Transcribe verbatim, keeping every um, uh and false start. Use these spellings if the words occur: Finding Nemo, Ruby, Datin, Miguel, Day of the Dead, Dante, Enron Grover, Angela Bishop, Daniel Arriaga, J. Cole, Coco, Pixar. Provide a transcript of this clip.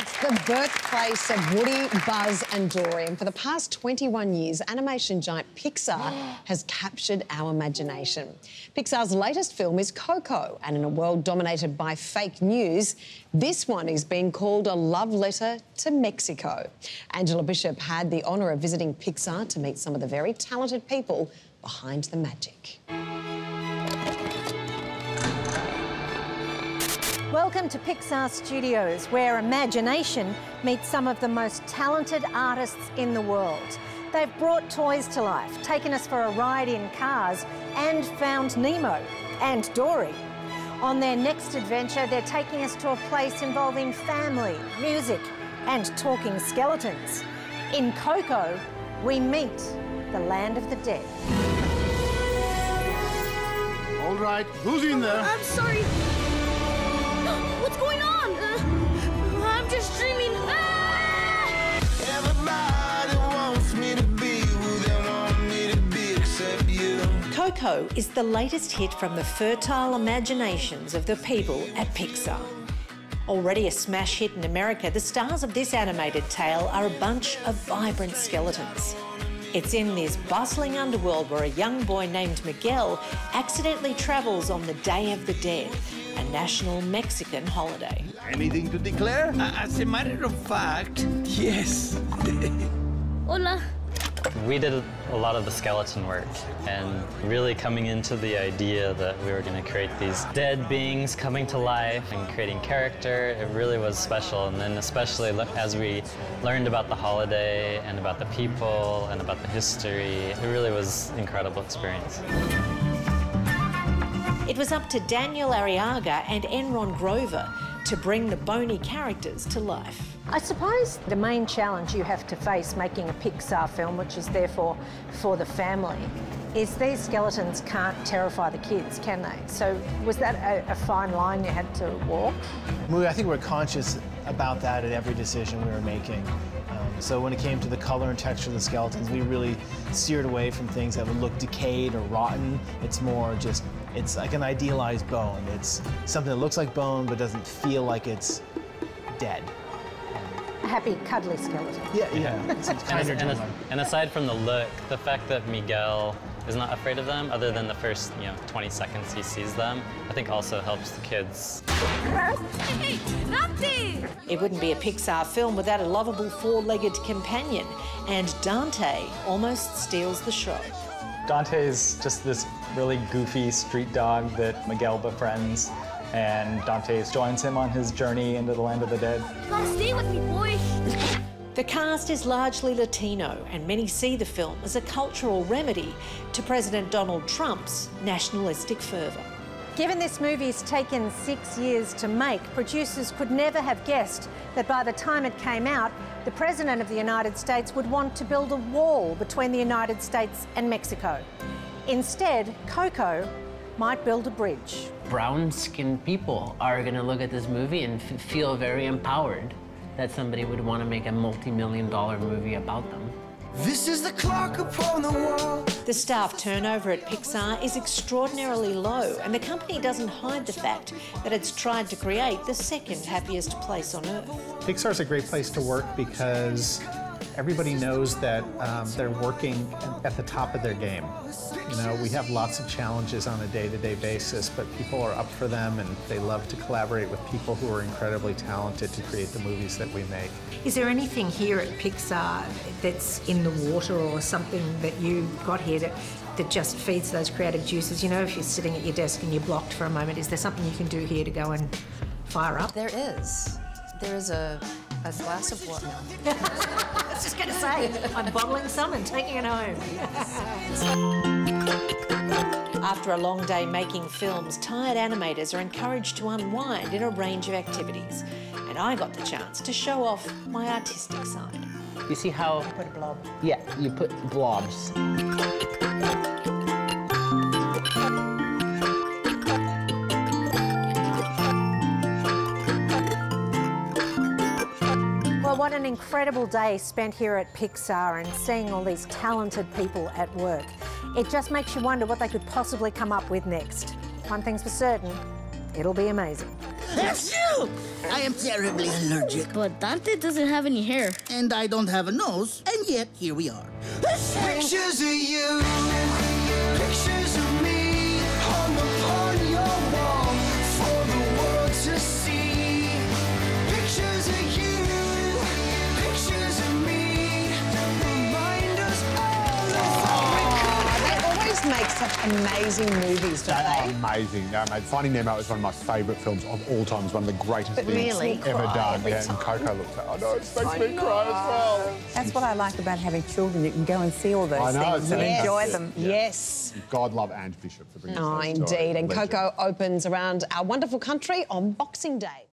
It's the birthplace of Woody, Buzz and Dory. And for the past twenty-one years, animation giant Pixar has captured our imagination. Pixar's latest film is Coco, and in a world dominated by fake news, this one is being called a love letter to Mexico. Angela Bishop had the honour of visiting Pixar to meet some of the very talented people behind the magic. Welcome to Pixar Studios, where imagination meets some of the most talented artists in the world. They've brought toys to life, taken us for a ride in Cars, and found Nemo and Dory. On their next adventure, they're taking us to a place involving family, music, and talking skeletons. In Coco, we meet the land of the dead. All right, who's in there? I'm sorry. What's going on? Uh, I'm just dreaming. Ah! Everybody wants me to be who they want me to be except you. Coco is the latest hit from the fertile imaginations of the people at Pixar. Already a smash hit in America, the stars of this animated tale are a bunch of vibrant skeletons. It's in this bustling underworld where a young boy named Miguel accidentally travels on the Day of the Dead, a national Mexican holiday. Anything to declare? Uh, as a matter of fact, yes. Hola. We did a lot of the skeleton work and really coming into the idea that we were going to create these dead beings coming to life and creating character. It really was special, and then especially as we learned about the holiday and about the people and about the history, it really was an incredible experience. It was up to Daniel Arriaga and Enron Grover to bring the bony characters to life. I suppose the main challenge you have to face making a Pixar film, which is therefore for the family, is these skeletons can't terrify the kids, can they? So was that a, a fine line you had to walk? I think we're conscious about that at every decision we were making. Um, so when it came to the colour and texture of the skeletons, we really steered away from things that would look decayed or rotten. It's more just, it's like an idealized bone. It's something that looks like bone but doesn't feel like it's dead. A happy, cuddly skeleton. Yeah, yeah. It's, it's kinder and, and, and aside from the look, the fact that Miguel is not afraid of them, other than the first, you know, twenty seconds he sees them, I think also helps the kids. It wouldn't be a Pixar film without a lovable four-legged companion, and Dante almost steals the show. Dante is just this really goofy street dog that Miguel befriends, and Dante joins him on his journey into the land of the dead. Come stay with me, boy. The cast is largely Latino, and many see the film as a cultural remedy to President Donald Trump's nationalistic fervour. Given this movie's taken six years to make, producers could never have guessed that by the time it came out, the President of the United States would want to build a wall between the United States and Mexico. Instead, Coco might build a bridge. Brown-skinned people are going to look at this movie and f feel very empowered that somebody would want to make a multi-million dollar movie about them. This is the clock upon the wall. The staff turnover at Pixar is extraordinarily low, and the company doesn't hide the fact that it's tried to create the second happiest place on earth. Pixar's a great place to work because everybody knows that um, they're working at the top of their game. You know, we have lots of challenges on a day-to-day basis, but people are up for them, and they love to collaborate with people who are incredibly talented to create the movies that we make. Is there anything here at Pixar that's in the water or something that you got here that, that just feeds those creative juices? You know, if you're sitting at your desk and you're blocked for a moment, is there something you can do here to go and fire up? There is. There is a, a glass of water. I was just going to say, I'm bottling some and taking it home. Yes. After a long day making films, tired animators are encouraged to unwind in a range of activities. And I got the chance to show off my artistic side. You see how... You put a blob. Yeah, you put blobs. Well, what an incredible day spent here at Pixar and seeing all these talented people at work. It just makes you wonder what they could possibly come up with next. One thing's for certain, it'll be amazing. Achoo! I am terribly allergic. But Dante doesn't have any hair. And I don't have a nose, and yet here we are. Pictures of you, pictures of me, hung upon your wall for the world to see. Pictures of you, pictures of me, that remind us all of what we could. They always make such amazing movies, don't they? They are amazing. Um, Finding Nemo is one of my favourite films of all time. It's one of the greatest but things really ever done. Yeah, and Coco looks like, oh no, it makes me cry as well. That's what I like about having children. You can go and see all those I know, things and yes. enjoy them. Yeah. Yes. God love Angela Bishop for bringing us. Oh, indeed. Story. And Coco opens around our wonderful country on Boxing Day.